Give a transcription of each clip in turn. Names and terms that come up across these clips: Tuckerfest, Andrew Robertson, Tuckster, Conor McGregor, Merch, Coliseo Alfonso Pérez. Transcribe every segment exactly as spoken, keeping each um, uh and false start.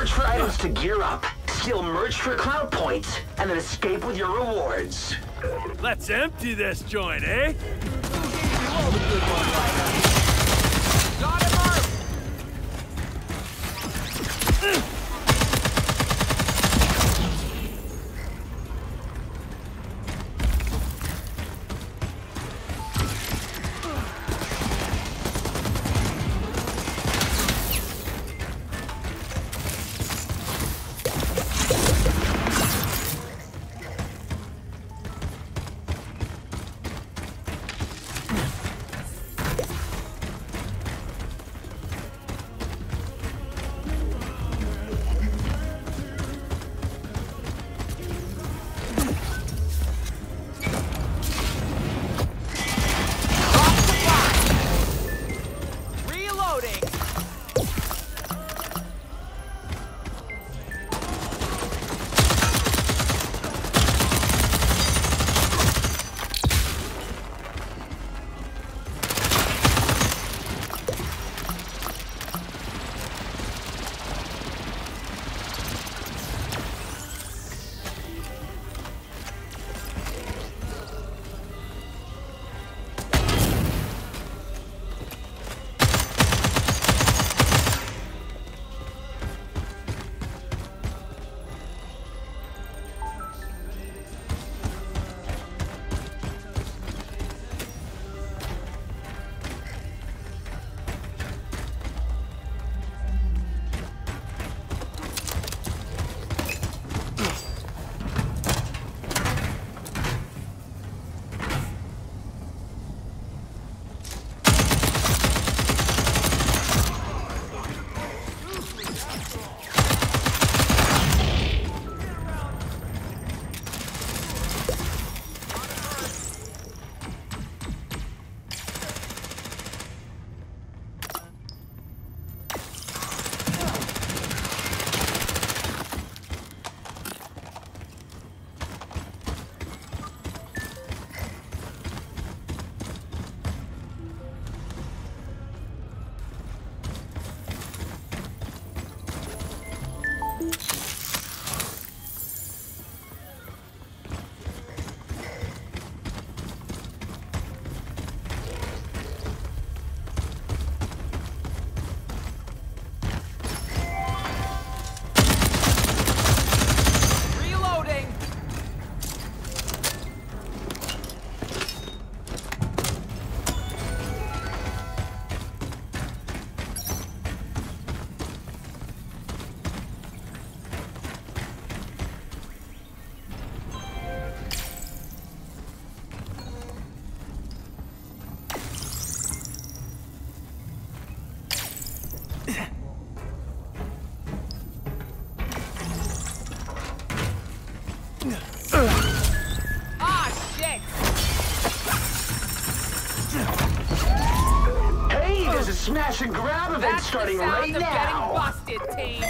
merch for items to gear up, steal merch for cloud points, and then escape with your rewards. Let's empty this joint, eh? All the good ones. Got him up! Smash and grab event that's starting the sound right of now. Getting busted, team.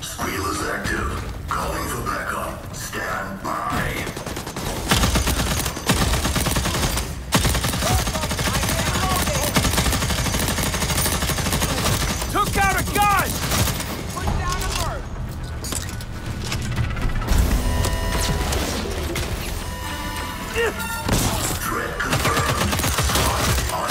Squealer's active. Calling for backup. Stand by. Took out a gun. Put down a bird. Threat confirmed. Slot on.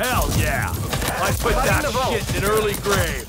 Hell yeah! I put that shit in an early grave.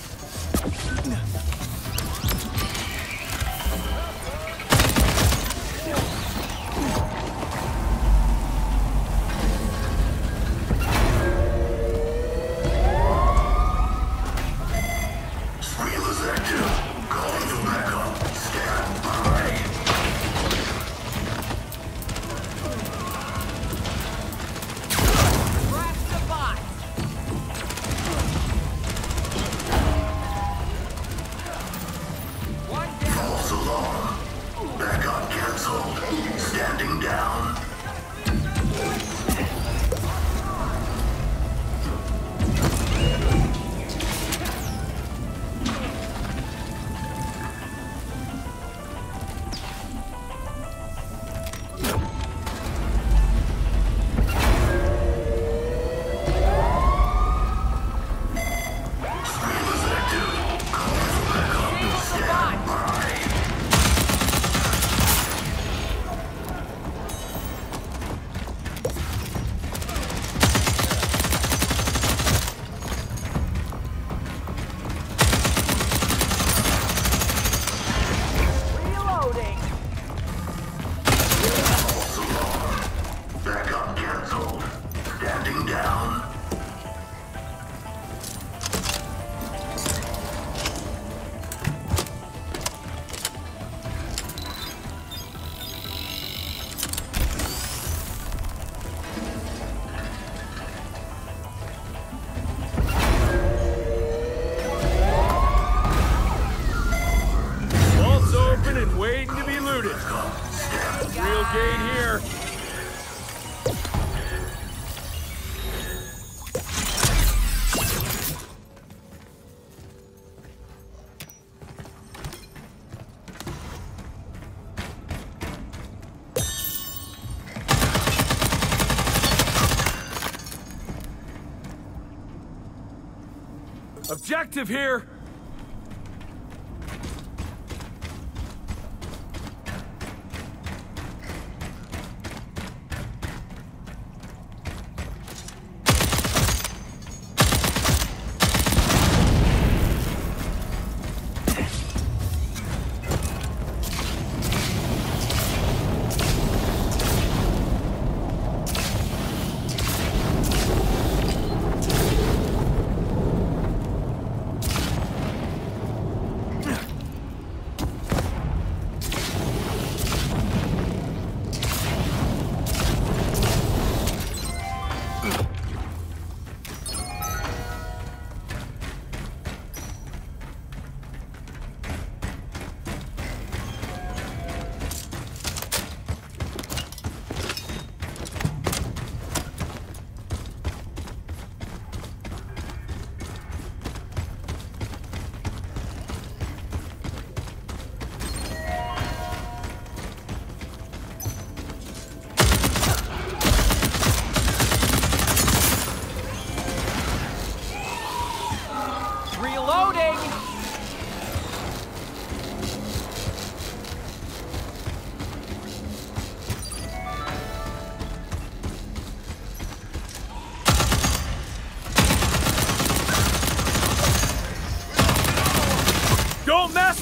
Objective here!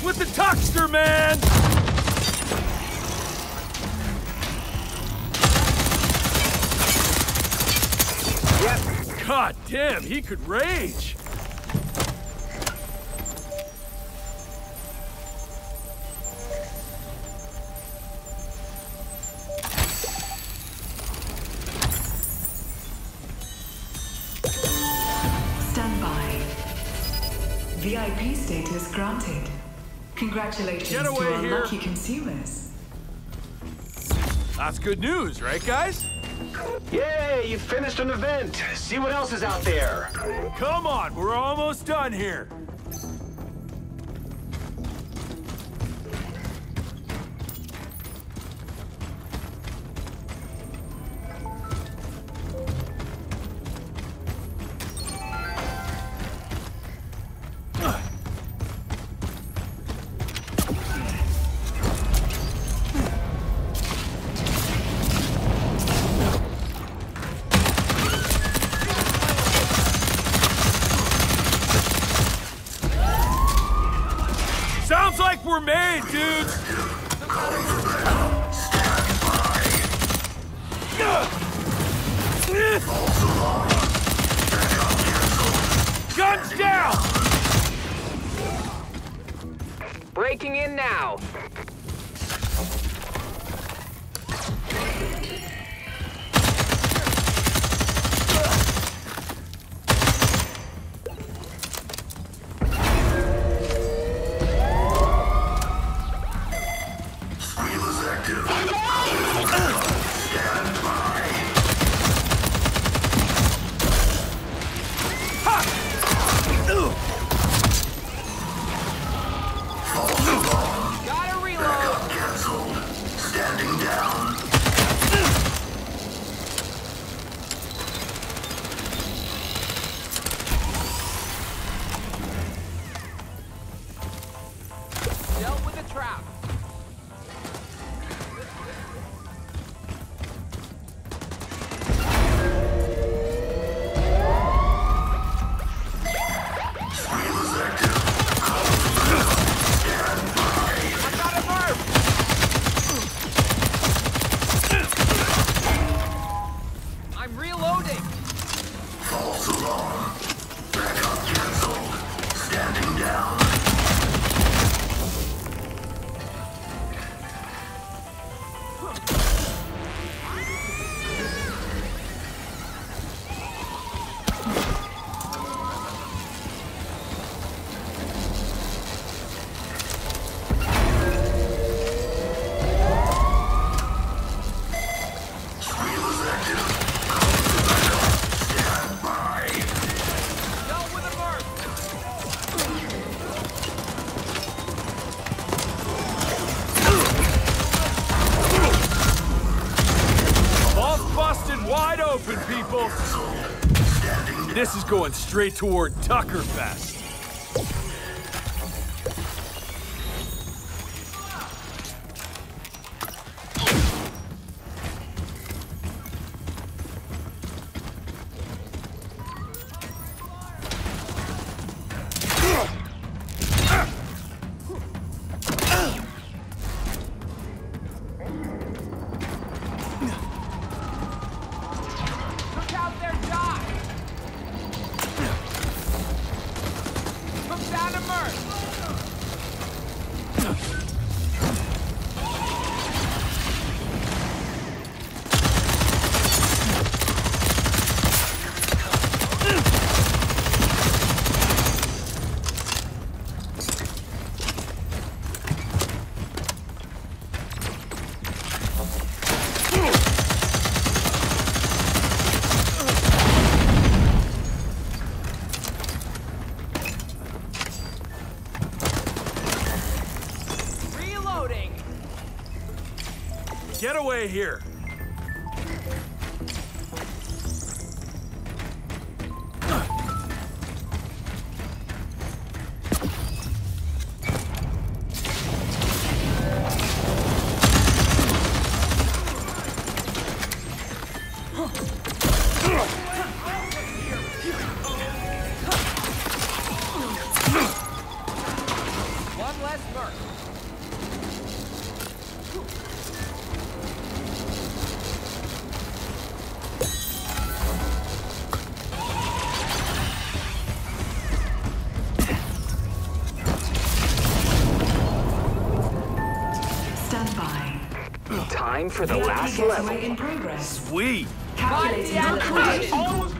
With the Tuckster, man! Yep. God damn, he could rage! Stand by. V I P status granted. Congratulations to our here. lucky consumers. That's good news, right, guys? Yay, you finished an event. See what else is out there. Come on, we're almost done here. were made, dude! Guns down! Breaking in now. This is going straight toward Tuckerfest. Get away here. For the last level. In progress. Sweet. Calculating.